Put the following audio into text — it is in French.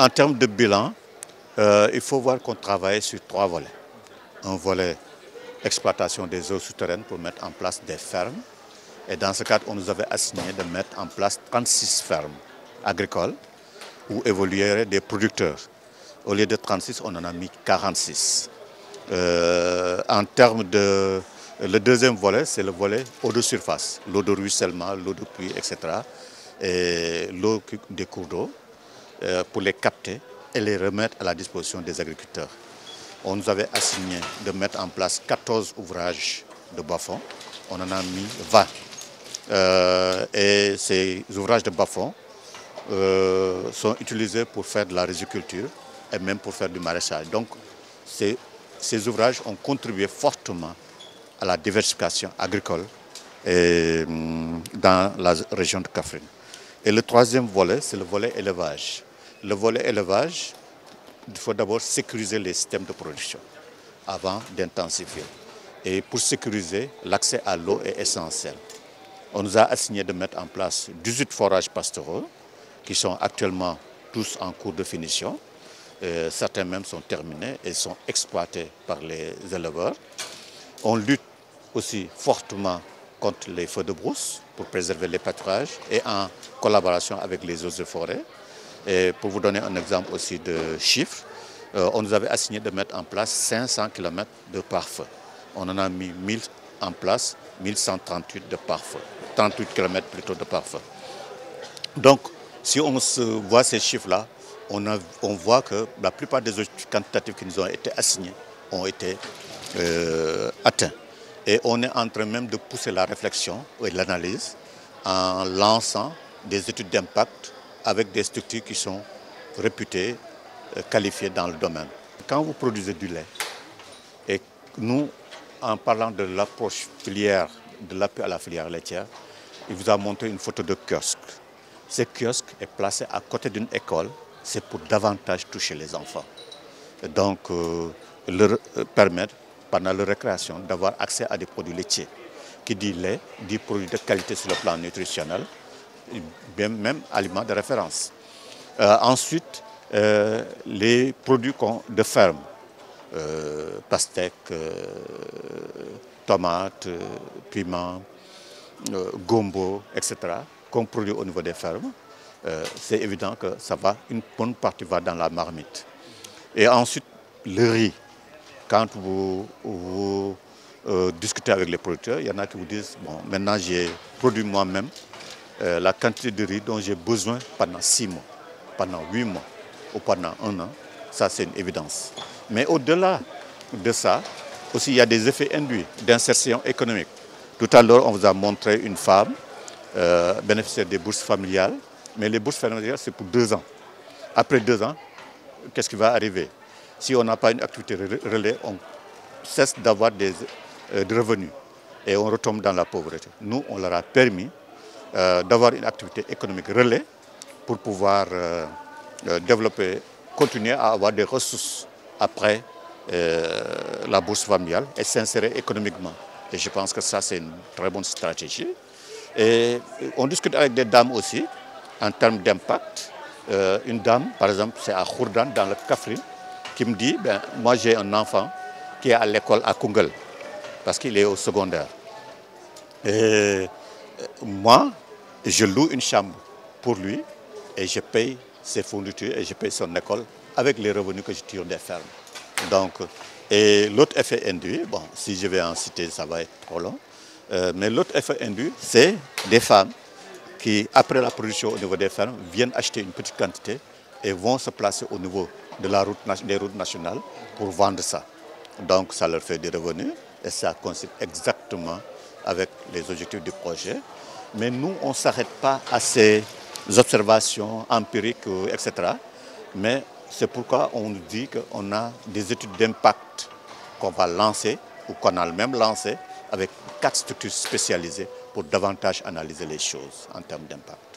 En termes de bilan, il faut voir qu'on travaille sur trois volets. Un volet exploitation des eaux souterraines pour mettre en place des fermes. Et dans ce cadre, on nous avait assigné de mettre en place 36 fermes agricoles où évolueraient des producteurs. Au lieu de 36, on en a mis 46. En termes de... Le deuxième volet, c'est le volet eau de surface, l'eau de ruissellement, l'eau de pluie, etc. Et l'eau des cours d'eau pour les capter et les remettre à la disposition des agriculteurs. On nous avait assigné de mettre en place 14 ouvrages de bas-fond. On en a mis 20. Et ces ouvrages de bas-fond sont utilisés pour faire de la riziculture et même pour faire du maraîchage. Donc ces ouvrages ont contribué fortement à la diversification agricole et, dans la région de Kaffrine. Et le troisième volet, c'est le volet élevage. Le volet élevage, il faut d'abord sécuriser les systèmes de production avant d'intensifier. Et pour sécuriser, l'accès à l'eau est essentiel. On nous a assigné de mettre en place 18 forages pastoraux qui sont actuellement tous en cours de finition. Certains même sont terminés et sont exploités par les éleveurs. On lutte aussi fortement contre les feux de brousse pour préserver les pâturages et en collaboration avec les eaux de forêt. Et pour vous donner un exemple aussi de chiffres, on nous avait assigné de mettre en place 500 km de pare-feu. On en a mis 1000 en place, 1138 de pare-feu, 38 km plutôt de pare-feu. Donc, si on voit ces chiffres-là, on voit que la plupart des objectifs quantitatifs qui nous ont été assignés ont été atteints. Et on est en train même de pousser la réflexion et l'analyse en lançant des études d'impact avec des structures qui sont réputées, qualifiées dans le domaine. Quand vous produisez du lait, et nous, en parlant de l'approche filière, de l'appui à la filière laitière, il vous a montré une photo de kiosque. Ce kiosque est placé à côté d'une école, c'est pour davantage toucher les enfants. Et donc, leur permettre, pendant leur récréation, d'avoir accès à des produits laitiers. Qui dit lait, dit produits de qualité sur le plan nutritionnel, même aliments de référence. Ensuite, les produits de ferme, pastèques, tomates, piments, gombo, etc., qu'on produit au niveau des fermes, c'est évident que ça va, une bonne partie va dans la marmite. Et ensuite, le riz. Quand vous discutez avec les producteurs, il y en a qui vous disent « Bon, maintenant j'ai produit moi-même la quantité de riz dont j'ai besoin pendant 6 mois, pendant 8 mois ou pendant 1 an. » Ça, c'est une évidence. Mais au-delà de ça, aussi, il y a des effets induits d'insertion économique. Tout à l'heure, on vous a montré une femme bénéficiaire des bourses familiales, mais les bourses familiales, c'est pour 2 ans. Après 2 ans, qu'est-ce qui va arriver? Si on n'a pas une activité relais, on cesse d'avoir des revenus et on retombe dans la pauvreté. Nous, on leur a permis d'avoir une activité économique relais pour pouvoir développer, continuer à avoir des ressources après la bourse familiale et s'insérer économiquement. Et je pense que ça, c'est une très bonne stratégie. Et on discute avec des dames aussi, en termes d'impact. Une dame, par exemple, c'est à Khourdan, dans le Kaffrine, qui me dit, ben, moi j'ai un enfant qui est à l'école à Kungel, parce qu'il est au secondaire. Et moi, je loue une chambre pour lui, et je paye ses fournitures, et je paye son école, avec les revenus que je tire des fermes. Donc, et l'autre effet induit, bon, si je vais en citer, ça va être trop long, mais l'autre effet induit, c'est des femmes qui, après la production au niveau des fermes, viennent acheter une petite quantité et vont se placer au niveau de la route, des routes nationales pour vendre ça. Donc ça leur fait des revenus et ça coïncide exactement avec les objectifs du projet. Mais nous, on ne s'arrête pas à ces observations empiriques, etc. Mais c'est pourquoi on nous dit qu'on a des études d'impact qu'on va lancer ou qu'on a même lancé avec 4 structures spécialisées pour davantage analyser les choses en termes d'impact.